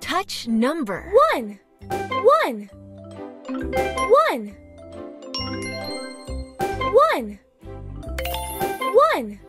Touch number 1 1 1 1 1 1.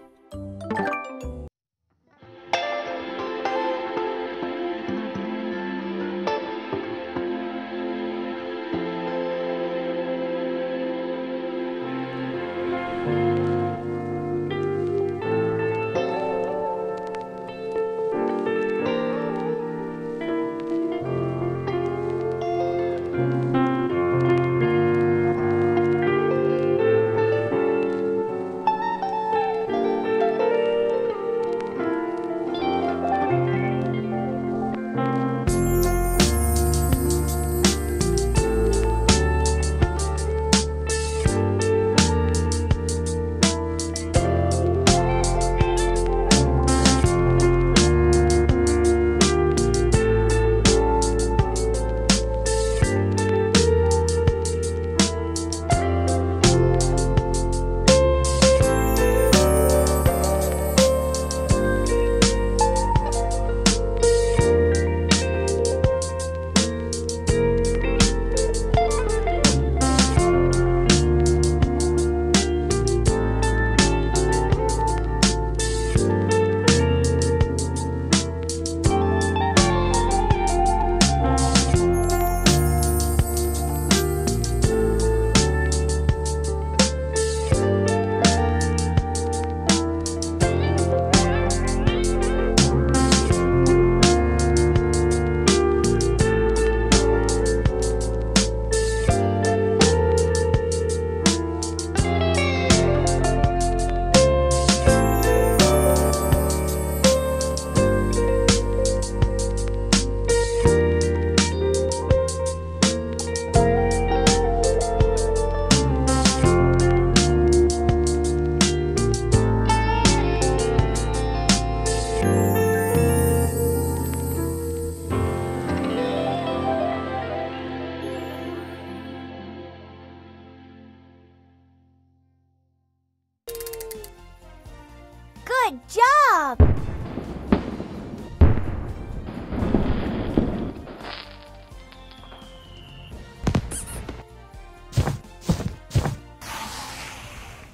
Good job!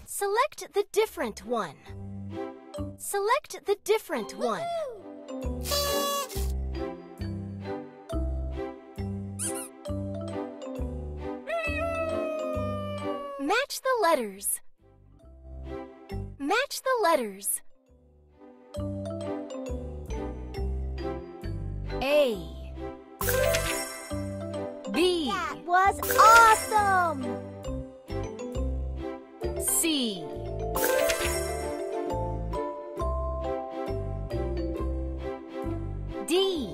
Select the different one. Select the different one. Match the letters. Match the letters. A, B. That was awesome! C, D.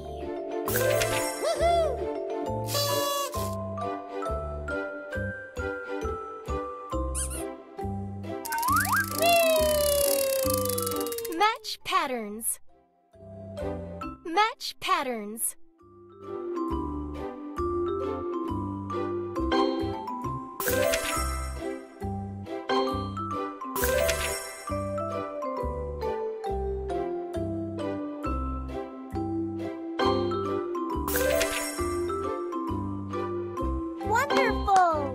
Woohoo! Match patterns. Match patterns. Wonderful!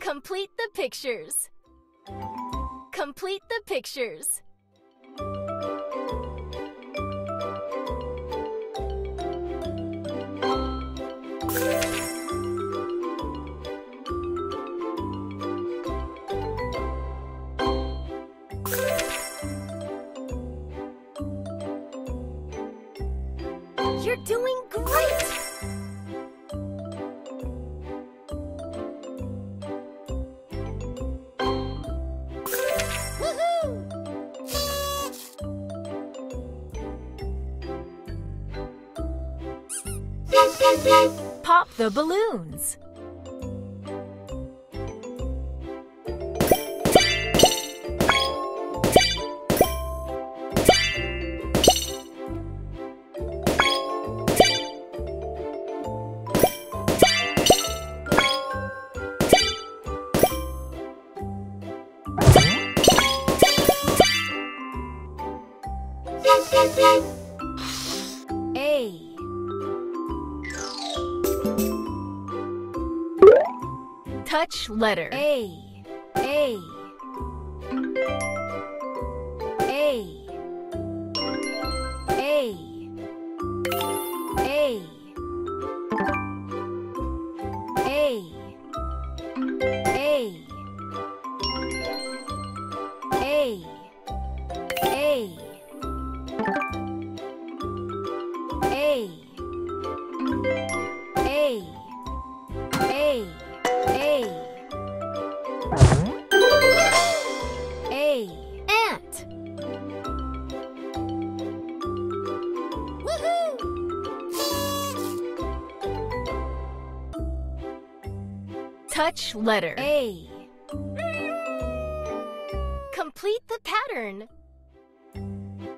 Complete the pictures. Complete the pictures. You're doing great! Pop the balloons. touch letter. Touch letter A. Complete the pattern.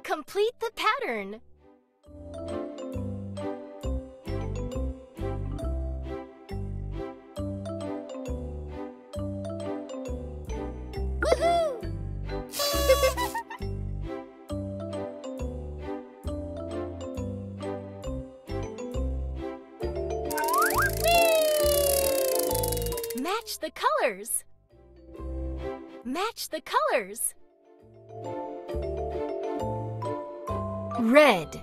Complete the pattern. Match the colors. Match the colors. Red,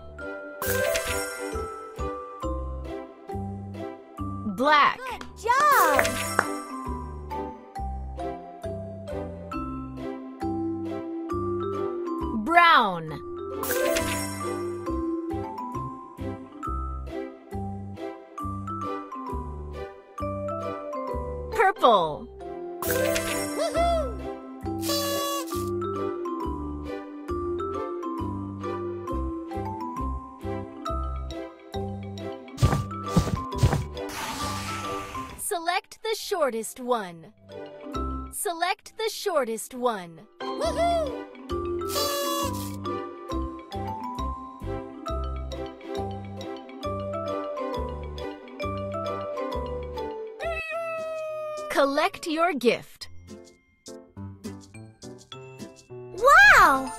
black. Good job. Brown, purple. Select the shortest one. Select the shortest one. Woohoo! Collect your gift. Wow!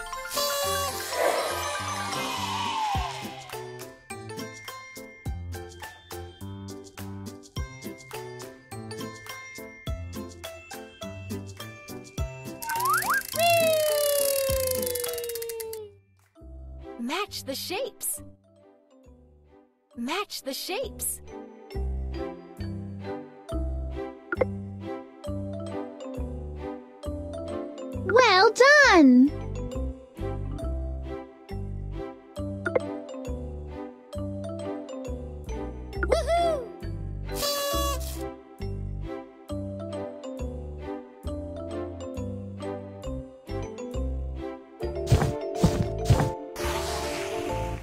Match the shapes. Match the shapes. Well done! Woohoo!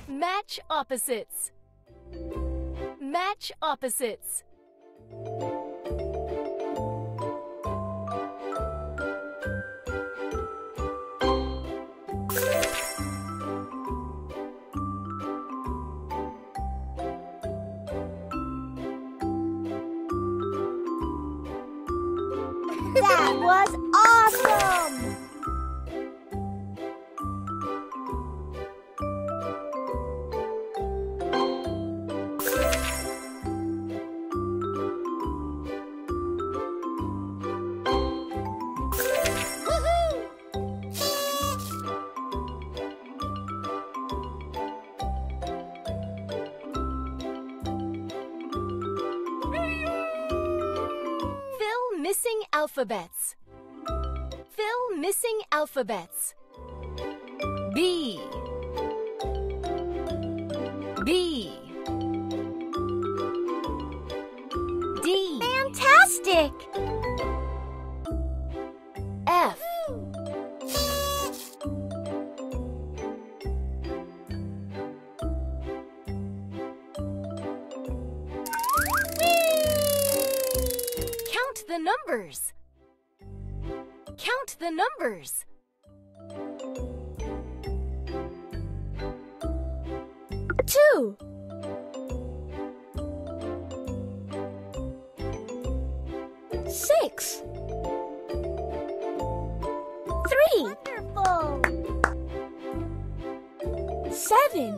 Match opposites. Match opposites. That was awesome! Missing alphabets. Fill missing alphabets. B, B, D. Fantastic! F, the numbers. Count the numbers. Two. Six. Three. Wonderful. Seven.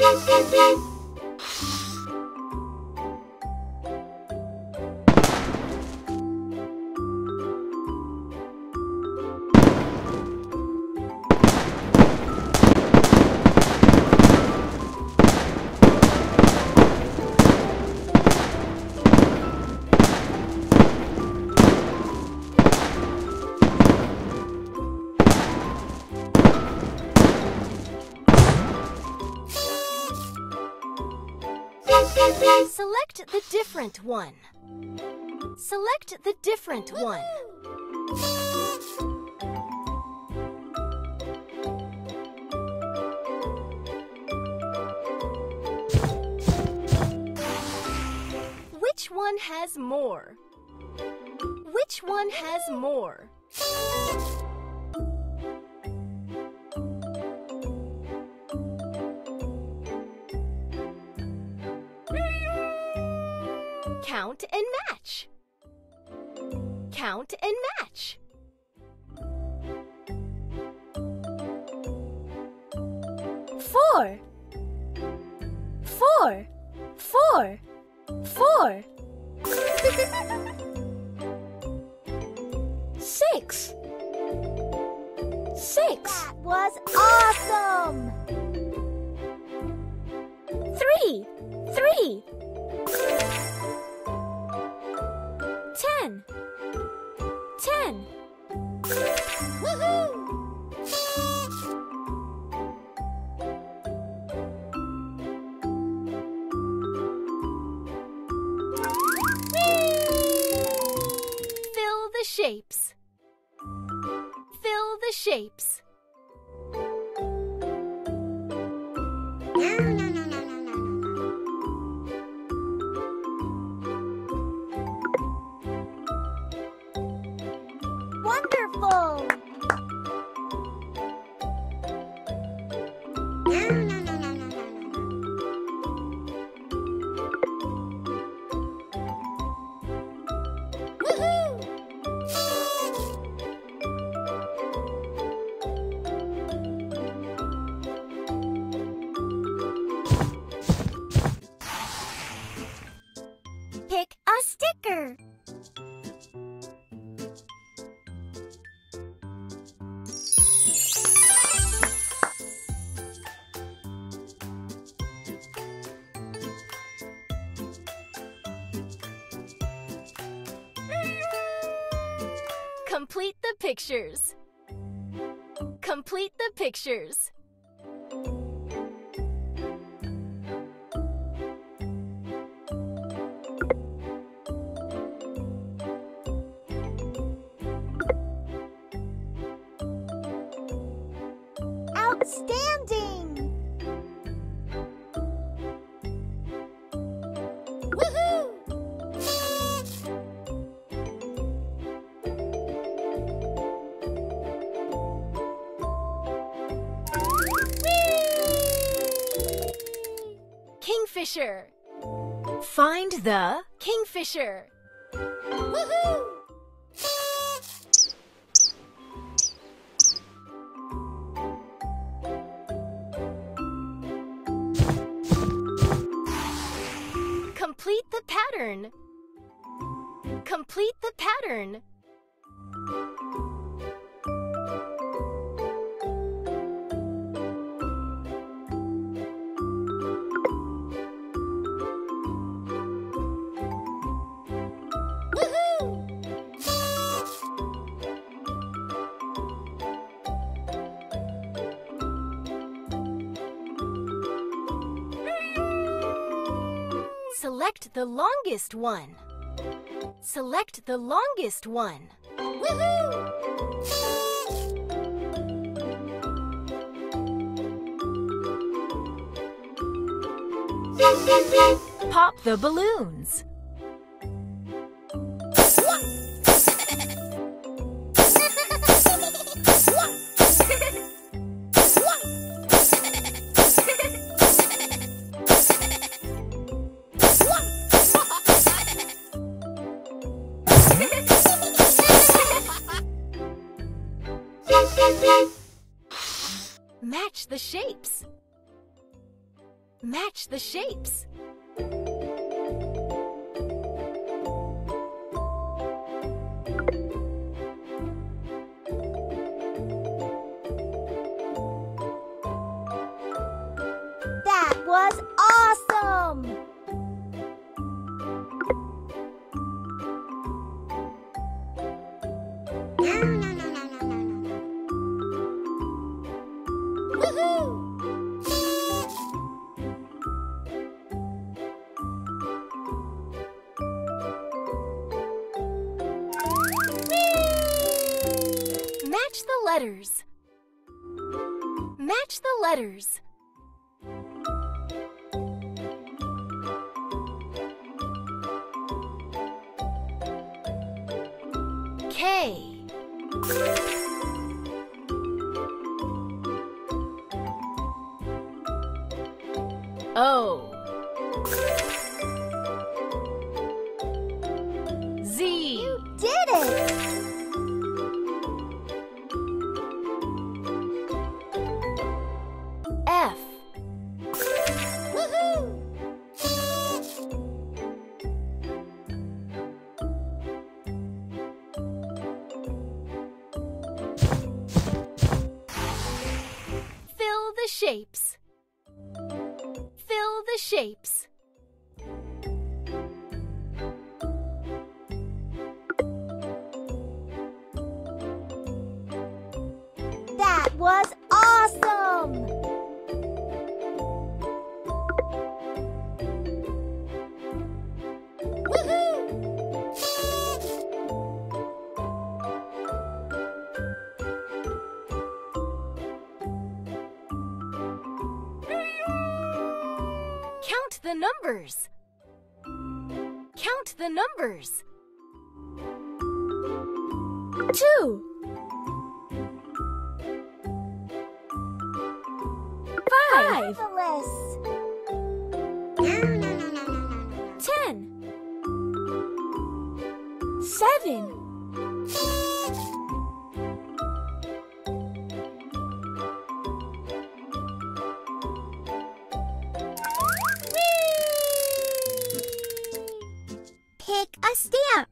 Select the different one. Select the different one. Which one has more? Which one has more? Count and match. Count and match. Four. Four. Four. Four. Six. Six. That was awesome. Three. Three. 10. 10. Woohoo! 5. Fill the shapes. Fill the shapes. Wonderful! Woohoo! Pick a sticker. Complete the pictures. Complete the pictures. Outstanding! Woohoo! Kingfisher. Find the kingfisher. Woohoo! Complete the pattern. Complete the pattern. Select the longest one. Select the longest one. Woohoo! Pop the balloons. Match the shapes. match the shapes. That was awesome! Letters. Match the letters. K. O. Z. You did it! Shapes. Fill the shapes. That was awesome! The numbers. Count the numbers. 2 5 Marvelous. 10 7 A stamp.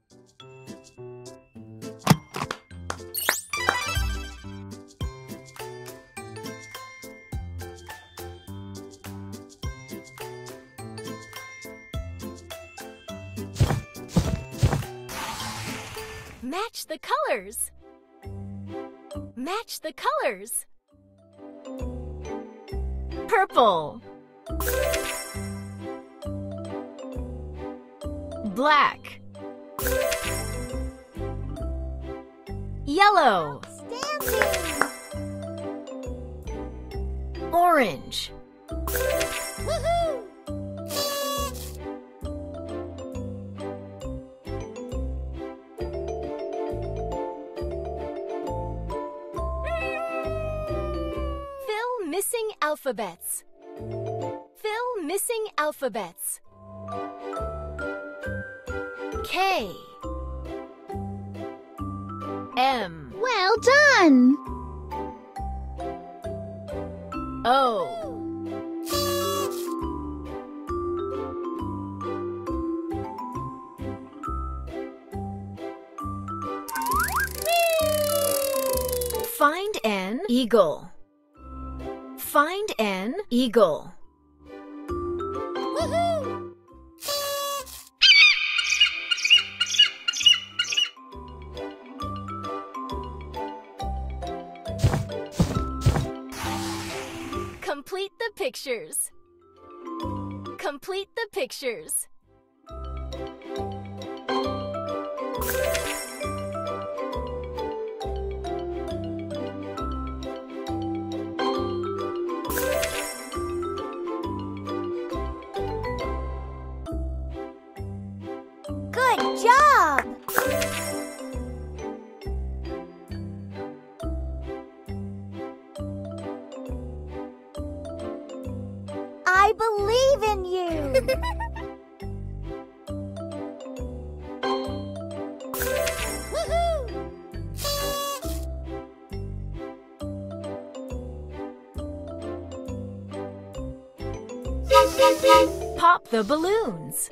Match the colors. Match the colors. Purple. Black. Yellow. Stamping. Orange. Woohoo! Fill missing alphabets. Fill missing alphabets. K. M. Well done! O. Find an eagle. Find an eagle. Complete the pictures. Complete the pictures. Good job! I believe in you! Woohoo! Pop the balloons.